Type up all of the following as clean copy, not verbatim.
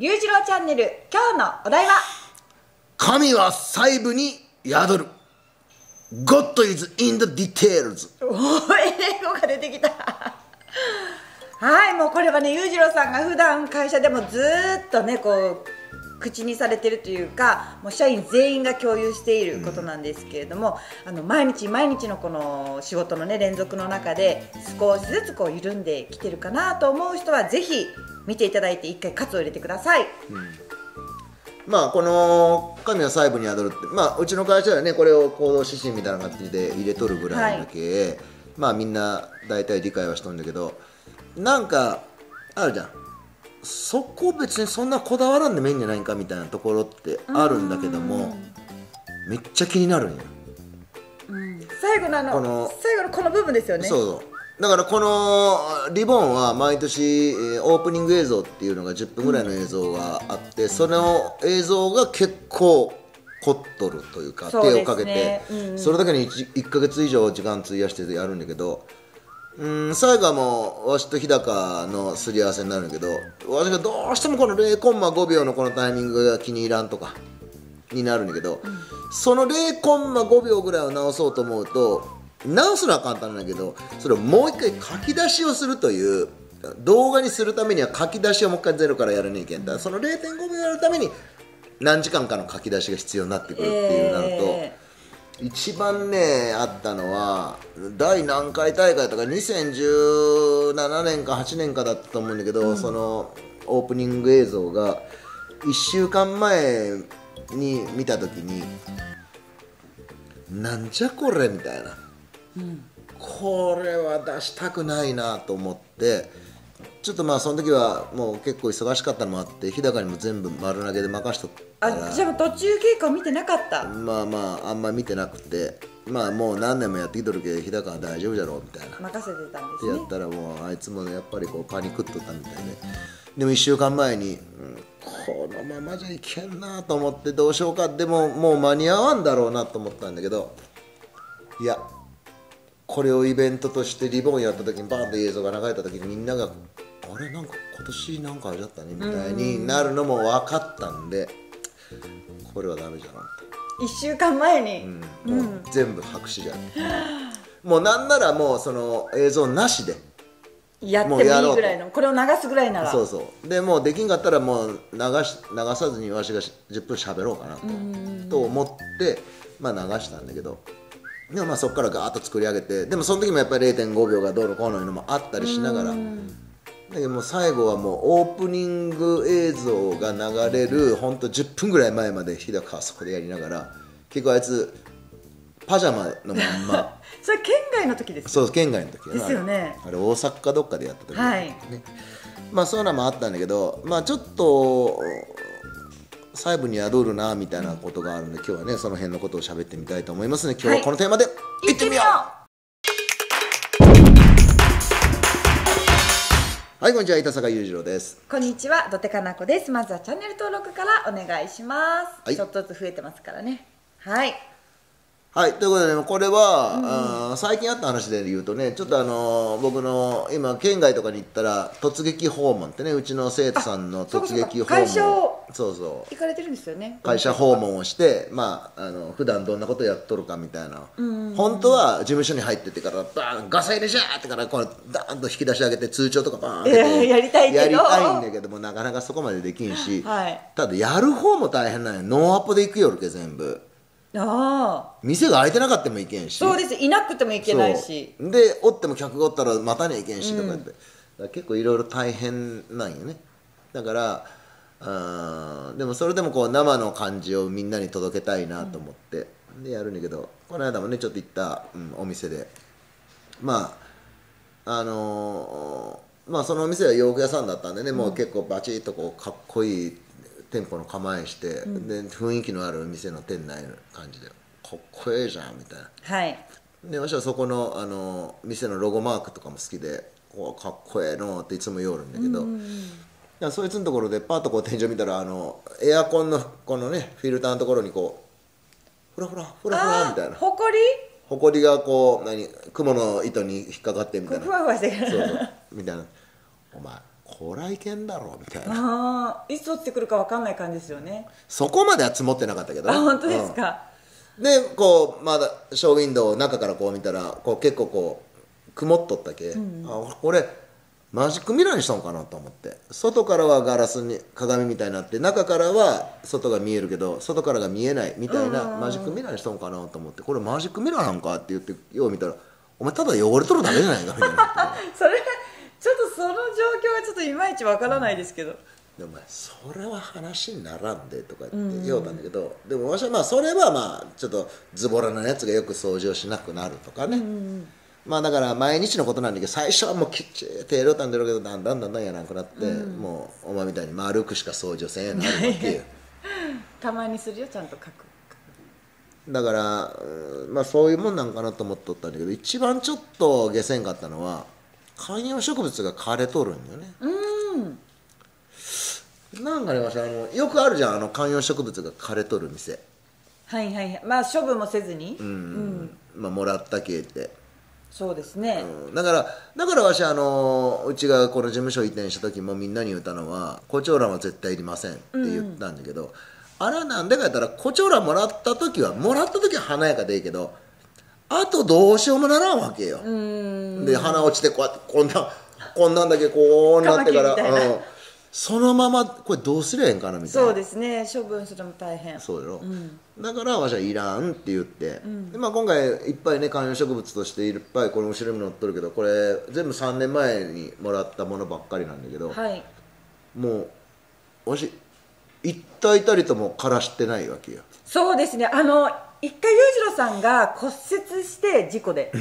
龍次郎チャンネル、今日のお題は神は細部に宿る。 God is in the details。 おー、英語が出てきた。はい、もうこれはね、龍次郎さんが普段会社でもずっとね、こう口にされてるというか、もう社員全員が共有していることなんですけれども、毎日毎日のこの仕事のね連続の中で少しずつこう緩んできてるかなと思う人はぜひ見ていただいて、一回活を入れてください。まあこの「神は細部に宿る」って、まあうちの会社ではねこれを行動指針みたいな感じで入れとるぐらいだけ、はい、まあみんな大体理解はしとるんだけど、なんかあるじゃん。そこ別にそんなこだわらんでもいいんじゃないかみたいなところってあるんだけども、めっちゃ気になるんや、最後のこの部分ですよね。そうそう、だからこのリボンは毎年オープニング映像っていうのが10分ぐらいの映像があって、その映像が結構凝っとるというか、手をかけて、それだけに 1ヶ月以上時間費やしてやるんだけど、最後はもうわしと日高のすり合わせになるんだけど、わしがどうしてもこの 0.5 秒のこのタイミングが気に入らんとかになるんだけど、その 0.5 秒ぐらいを直そうと思うと、直すのは簡単なんだけど、それをもう一回書き出しをするという、動画にするためには書き出しをもう一回ゼロからやらねえけんだ、その 0.5 秒やるために何時間かの書き出しが必要になってくるっていうなると、一番ねあったのは第何回大会とか2017年か8年かだったと思うんだけど、そのオープニング映像が1週間前に見た時に「なんじゃこれ」みたいな、これは出したくないなと思って、ちょっとまあその時はもう結構忙しかったのもあって、日高にも全部丸投げで任しとった。あ、じゃあ途中経過を見てなかった。まあまああんまり見てなくて、まあもう何年もやってきとるけど日高は大丈夫じゃろうみたいな、任せてたんですね。やったらもうあいつもやっぱりこうパニクっとったみたいで、でも1週間前に、このままじゃいけんなと思って、どうしようか、でももう間に合わんだろうなと思ったんだけど、いやこれをイベントとしてリボンやった時にバーンと映像が流れた時に、みんながあれなんか今年なんかあれだったねみたいになるのも分かったんで、これはダメじゃなくて1週間前に、もう全部白紙じゃん、もうなんならもうその映像なしでやってもいいぐらいの、これを流すぐらいなら、そうそうでもうできんかったらもう流さずにわしが10分喋ろうかなと思ってまあ流したんだけど、でもまあそこからガーッと作り上げて、でもその時もやっぱり 0.5 秒がどうのこうのいうのもあったりしながら、だけどもう最後はもうオープニング映像が流れるほんと10分ぐらい前まで日高はそこでやりながら、結構あいつパジャマのまんまそれ県外の時です。そう、県外の時ですよね。あれ大阪かどっかでやった時だったね、まあそういうのもあったんだけど、まあちょっと細部に宿るなみたいなことがあるんで、今日はねその辺のことを喋ってみたいと思いますね。今日はこのテーマでいってみよう。はい、こんにちは、板坂裕次郎です。こんにちは、土手かな子です。まずはチャンネル登録からお願いします、ちょっとずつ増えてますからね。はい、はい、ということで、ね、これは、最近あった話で言うとね、ちょっと僕の今県外とかに行ったら突撃訪問ってね、うちの生徒さんの突撃訪問、会社を行かれてるんですよね。会社訪問をして、まあ、普段どんなことやっとるかみたいな、本当は事務所に入っててからバーンガサ入れじゃーってからこうダーンと引き出し上げて通帳とかバーンってやりたいんだけども、なかなかそこまでできんし、ただやる方も大変なんや。ノーアポで行くよるけ全部。店が開いてなかったもいけんし、そうです、いなくてもいけないし、でおっても客がおったら待たねえいけんしとかって、だから結構いろいろ大変なんよね。だからでもそれでもこう生の感じをみんなに届けたいなと思って、でやるんだけど、この間もねちょっと行った、お店で、まあまあそのお店は洋服屋さんだったんでね、もう結構バチッとこうかっこいい店舗の構えして、で雰囲気のある店の店内の感じでかっこええじゃんみたいな、で私はそこの、店のロゴマークとかも好きで、おかっこええのっていつも言おるんだけど、そいつのところでパッとこう天井見たら、エアコンのこのねフィルターのところにこうフラフラフラフラみたいな、ほこりがこう何雲の糸に引っかかってみたいな、ふわふわしてくるみたいな、お前ここらいけんだろうみたいな、いつ落ちてくるか分かんない感じですよね。そこまでは積もってなかったけど、ね、あ、本当ですか。うん、でこうまだショーウィンドウ中からこう見たらこう結構こう曇っとったけ、うん、あ、これマジックミラーにしたのかなと思って、外からはガラスに鏡みたいになって中からは外が見えるけど外からが見えないみたいなマジックミラーにしたのかなと思って、これマジックミラーなんかって言ってよう見たら、お前ただ汚れとるだけじゃないかみたいなそれちょっとその状況はちょっといまいちわからないですけど、でもそれは話にならんでとか言って言おうたんだけど、でも私はまあそれはまあちょっとズボラなやつがよく掃除をしなくなるとかね、まあだから毎日のことなんだけど、最初はもうきっちり手入れたんだろうけど、だんだんだんだんやらなくなって、もうお前みたいに丸くしか掃除をせんようになるわけよたまにするよ、ちゃんと書く。だからまあそういうもんなんかなと思っとったんだけど、一番ちょっと下せんかったのは観葉植物が枯れとるんよね。なんかね、私よくあるじゃん、観葉植物が枯れとる店。はいはいはい、まあ処分もせずに、まあもらった系って。そうですね、だから私うちがこの事務所移転した時もみんなに言ったのは、コチョウランは絶対いりませんって言ったんだけど、あれはなんでかやったら、コチョウランもらった時は華やかでいいけど、あとどうしようもならんわけよ。で花落ちてこうやってこんなんだけこうなってから、そのままこれどうすりゃえんかなみたいな。そうですね、処分するのも大変そうだろ、だからわしはいらんって言って、でまあ、今回いっぱいね観葉植物としていっぱいこれ後ろに載っとるけど、これ全部3年前にもらったものばっかりなんだけど、はい、もうわし一体たりとも枯らしてないわけよ。そうですね、一回裕次郎さんが骨折して事故で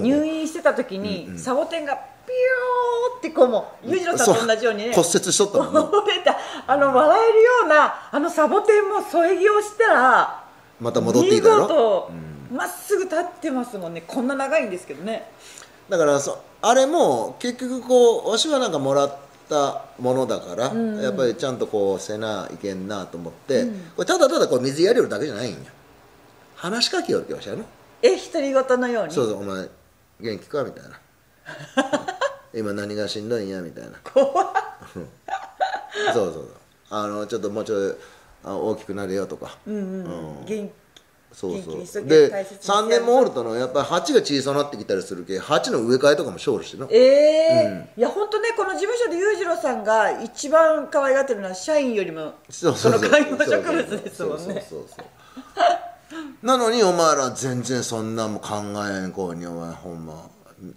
入院してた時にサボテンがピヨーってこう、も裕次郎さんと同じようにね骨折しとったもんね笑えるようなサボテンも添え木をしたらまた戻っていいだろ、まっすぐ立ってますもんね。こんな長いんですけどね。だからあれも結局こうわしはなんかもらったものだから、やっぱりちゃんとこうせないけんなと思って、これただこう水やりよるだけじゃないんや。話しかけようって言わしたよね。独り言のように。そうそう、お前元気かみたいな今何がしんどいんやみたいな怖っそうちょっともうちょい大きくなれよとか、そうで3年もおるとのやっぱり鉢が小さなってきたりするけ、鉢の植え替えとかも勝負してるの。いやほんとね、この事務所で裕次郎さんが一番可愛がってるのは社員よりもその観葉植物ですもんね。なのにお前ら全然そんなも考えんこうに、お前ほんま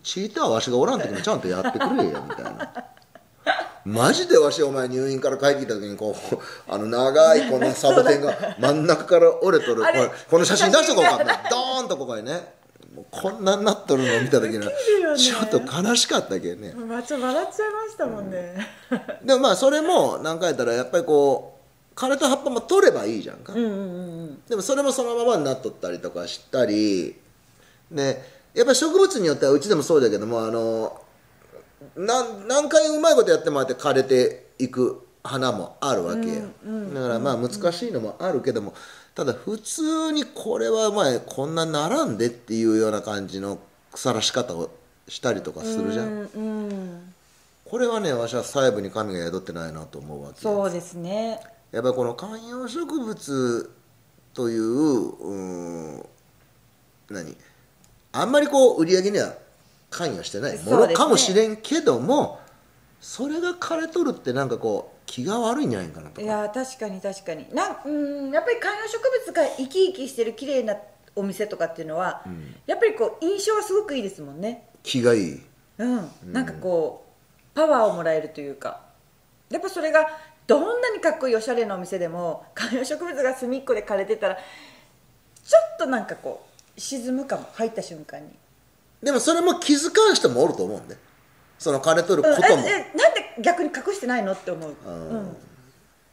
チーターはわしがおらん時もちゃんとやってくれよみたいなマジでわしお前入院から帰ってきた時にこう長いこのサボテンが真ん中から折れとるこの写真出しとこうかってドーンとここにね、もうこんなになっとるのを見た時にちょっと悲しかったけどね、笑っちゃいましたもんねでもまあそれも何回やったらやっぱりこう枯れた葉っぱも取ればいいじゃんか。でもそれもそのままになっとったりとかしたりね。やっぱり植物によってはうちでもそうだけども、何回うまいことやってもらって枯れていく花もあるわけよ。だからまあ難しいのもあるけども、ただ普通にこれはまあこんなならんでっていうような感じの腐らし方をしたりとかするじゃん。これはね、私は細部に神が宿ってないなと思うわけ。そうですね、やっぱりこの観葉植物という、あんまりこう売り上げには関与してないものかもしれんけども、それが枯れとるってなんかこう気が悪いんじゃないかなとか。いや確かに確かに、やっぱり観葉植物が生き生きしてる綺麗なお店とかっていうのは、やっぱりこう印象はすごくいいですもんね。気がいい、なんかこうパワーをもらえるというか、やっぱそれがどんなにかっこいいおしゃれなお店でも観葉植物が隅っこで枯れてたらちょっとなんかこう沈むかも、入った瞬間に。でもそれも気づかん人もおると思うんで、その枯れとることも、なんで逆に隠してないのって思う。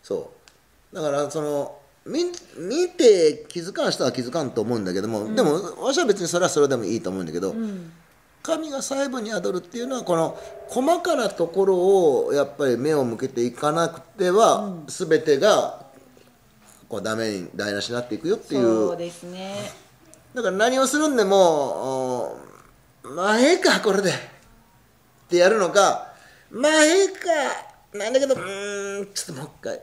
そうだから見て気づかん人は気づかんと思うんだけども、でも私は別にそれはそれでもいいと思うんだけど、神が細部に宿るっていうのはこの細かなところをやっぱり目を向けていかなくては全てがこうダメに台無しになっていくよっていう。そうですね、だから何をするんでもまあええかこれでってやるのか、まあええかなんだけどちょっともう一回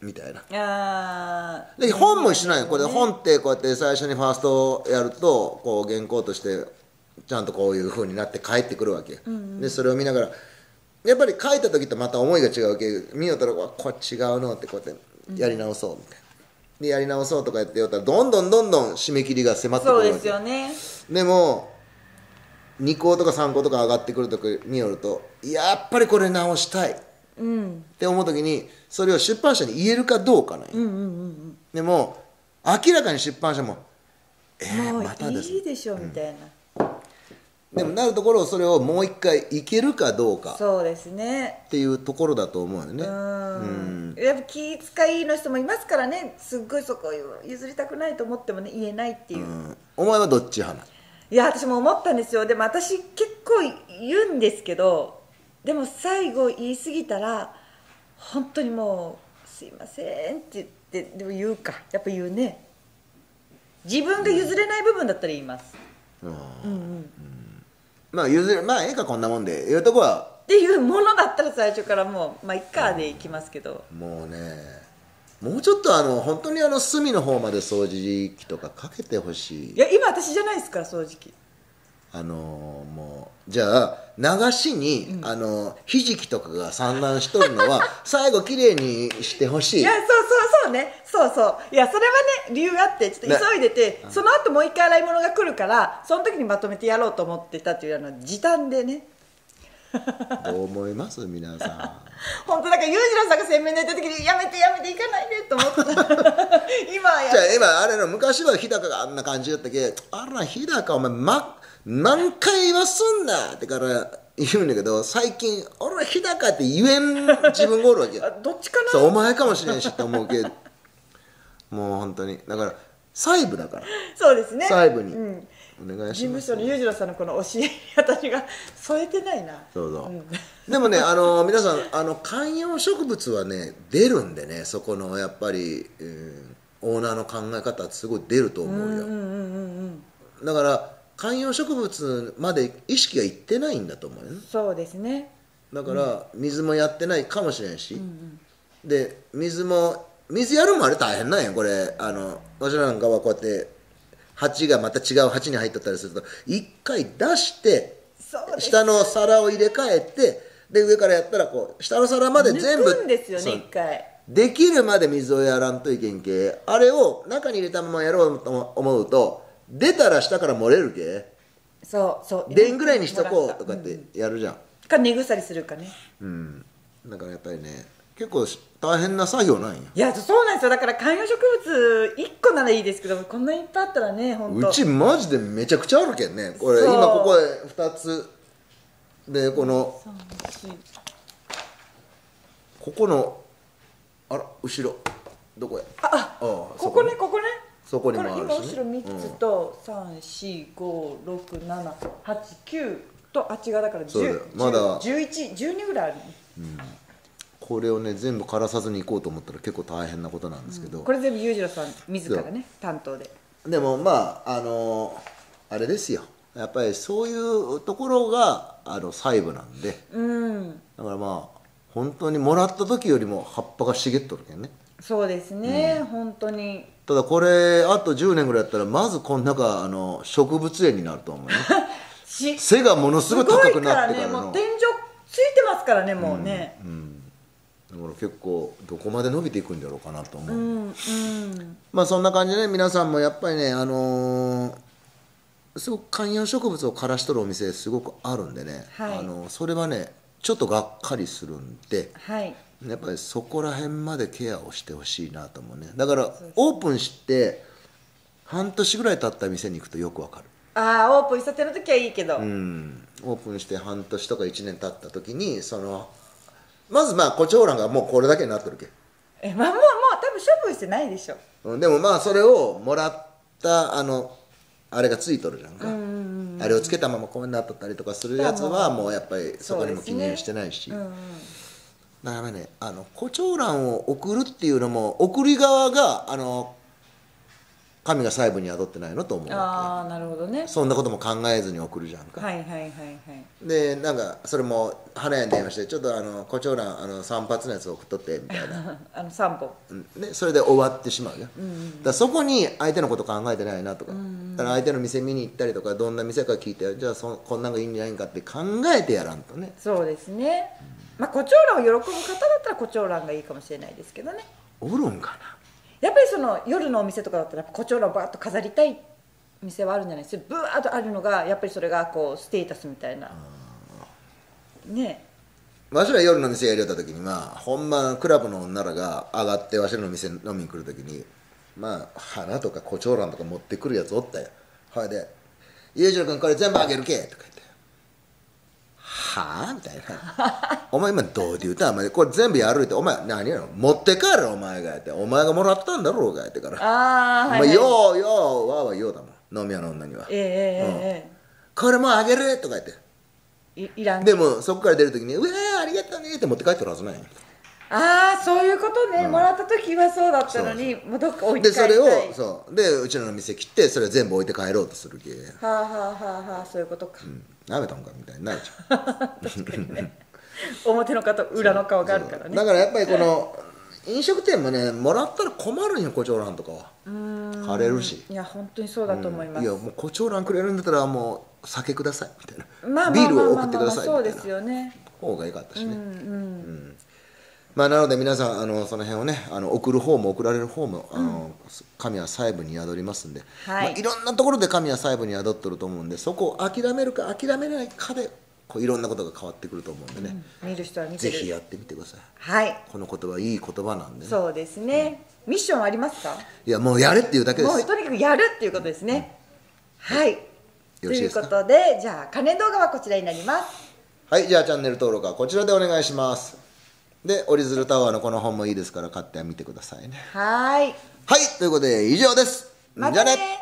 みたいな。あで本も一緒なんよ。これ本ってこうやって最初にファーストやるとこう原稿としてちゃんとこういう風になって返ってくるわけ、うんうん、でそれを見ながらやっぱり書いた時とまた思いが違うわけ。見よったらこれ違うのってこうやってやり直そうみたいな、うん、でやり直そうとかやってよったらどんどんどんどん締め切りが迫ってくるわけ。そうですよね。でも2校とか3校とか上がってくる時によるとやっぱりこれ直したい、うん、って思う時にそれを出版社に言えるかどうかね、うんうんうん、でも明らかに出版社も「もうまたですいいでしょ」みたいな、うん、でもなるところそれをもう一回いけるかどうかそうですねっていうところだと思うよね。うん、やっぱ気遣いの人もいますからね。すっごいそこ譲りたくないと思ってもね言えないっていう、うん、お前はどっち派なの？いや私も思ったんですよ。でも私結構言うんですけどでも最後言い過ぎたら本当にもう「すいません」って言ってでも言うかやっぱ言うね。自分が譲れない部分だったら言います、うんうんうん、まあ譲れまあええかこんなもんで言うとこはっていうものだったら最初からもう「まあいっか」でいきますけど、うん、もうねもうちょっと本当に隅の方まで掃除機とかかけてほしい。いや今私じゃないですから掃除機もうじゃあ流しに、うん、ひじきとかが散乱しとるのは最後きれいにしてほしい。いやそうそうそうねそうそういやそれはね理由があってちょっと急いでて、ね、その後もう一回洗い物が来るからその時にまとめてやろうと思ってたっていう時短でね。どう思います皆さん？本当だから裕次郎さんが洗面台行った時にやめてやめて行かないでと思った今はやじゃあ今あれの昔は日高があんな感じだったけあら日高お前何回はすんなってから言うんだけど最近俺は日高って言えん自分がおるわけどっちかなそうお前かもしれんしって思うけどもう本当にだから細部だからそうですね細部に、うんお願いしますね、事務所の裕次郎さんのこの教え私が添えてないなそうそう、うん、でもね皆さん観葉植物はね出るんでねそこのやっぱり、オーナーの考え方はすごい出ると思うよ、うんうんうんうん、だから観葉植物まで意識がいってないんだと思うよね。そうですねだから、うん、水もやってないかもしれないし、うんうん、で水やるもあれ大変なんやこれ私なんかはこうやって鉢がまた違う鉢に入っとったりすると一回出して下の皿を入れ替えてで上からやったらこう下の皿まで全部抜くんですよね。一回できるまで水をやらんといけんけあれを中に入れたままやろうと思うと出たら下から漏れるけそうそうでんぐらいにしとこうとかってやるじゃん、うん、か根腐りするかねうんだからやっぱりね結構大変な作業なんや。いやそうなんですよだから観葉植物1個ならいいですけどこんなにいっぱいあったらね本当うちマジでめちゃくちゃあるけんねこれ今ここで2つでこのここのあら後ろどこやああここねここねそこにもあるし、ね、これ今後ろ3つと、うん、3456789とあっち側だから101112ぐらいあるね、うんこれをね全部枯らさずに行こうと思ったら結構大変なことなんですけど、うん、これ全部裕次郎さん自らね担当ででもまああれですよやっぱりそういうところが細部なんで、うん、だからまあ本当にもらった時よりも葉っぱが茂っとるけんね。そうですね、うん、本当にただこれあと10年ぐらいやったらまずこの中植物園になると思うね背がものすごい高くなってからのすごいからねもう天井ついてますからねもうね、うんうんだから結構どこまで伸びていくんだろうかなと思う、うんうん、まあそんな感じで、ね、皆さんもやっぱりねすごく観葉植物を枯らしとるお店すごくあるんでね、はい、それはねちょっとがっかりするんで、はい、やっぱりそこら辺までケアをしてほしいなと思うね。だからオープンして半年ぐらい経った店に行くとよくわかる。ああオープンしたての時はいいけど、うん、オープンして半年とか1年経った時にそのまずまあコチョウランがもうこれだけになってるけえ、まあ、もう多分処分してないでしょ、うん、でもまあそれをもらったあれがついとるじゃんかんあれをつけたままこうなっとったりとかするやつはもうやっぱりそこにも記入してないし、ねうんうん、だからねコチョウランを送るっていうのも送り側が神が細部に宿ってないのと思うわけ。あ、なるほどね。そんなことも考えずに送るじゃんか。はいはいはいはい。でなんかそれも花屋に電話して、ちょっと胡蝶蘭散髪のやつ送っとってみたいな散歩、うん、でそれで終わってしまうよ、うんうん、だからそこに相手のこと考えてないなとか、うんうん、だから相手の店見に行ったりとか、どんな店か聞いて、じゃあこんなんがいいんじゃないかって考えてやらんとね。そうですね、まあ、胡蝶蘭を喜ぶ方だったら胡蝶蘭がいいかもしれないですけどね。おるんかなやっぱりその夜のお店とかだったら胡蝶蘭をバーッと飾りたい店はあるんじゃないですか。ブワーッとあるのがやっぱりそれがこうステータスみたいなね。えわしら夜の店やりよった時に、まあほんまクラブの女らが上がってわしらの店飲みに来る時に、まあ花とか胡蝶蘭とか持ってくるやつおったよ。はいで「裕次郎君これ全部あげるけ」とか言って「はあ?」みたいな「お前今どうで言うたん?」これ全部やるって、お前何やろ持って帰るお前がやって、お前がもらったんだろうがやってから、お前ようようわわようだもん飲み屋の女には、これもあげるとか言っていらんでもそこから出るときに「うわありがとうね」って持って帰ってるはずない。ああそういうことね、うん、もらった時はそうだったのに、もうどっか置いて帰りたい。でそれをそうでうちらの店来て、それ全部置いて帰ろうとするけ。はあはあはあ、そういうことか。なめたんかみたいになるじゃん確かにね表の顔と裏の顔があるからね。だからやっぱりこの飲食店もね、もらったら困るんよ胡蝶蘭とかは。枯れるし。いや本当にそうだと思います、うん、いやもう胡蝶蘭くれるんだったらもう酒くださいみたいな、まあ、ビールを送ってくださいみたいな、そうですよね、方が良かったしね。うんうん、うんまあ、なので皆さんその辺をね送る方も送られる方も神は細部に宿りますんで、はい、まあ、いろんなところで神は細部に宿ってると思うんで、そこを諦めるか諦めないかでこういろんなことが変わってくると思うんでね、うん、見る人は見てる、ぜひやってみてください、はい、この言葉いい言葉なんで、ね、そうですね、うん、ミッションありますか。いやもうやれっていうだけです。もうとにかくやるっていうことですね、うんうん、はい、ということでじゃあ関連動画はこちらになります。はい、じゃあチャンネル登録はこちらでお願いします。で、折り鶴タワーのこの本もいいですから買ってみてくださいね。はい。はい、ということで以上です。じゃあね。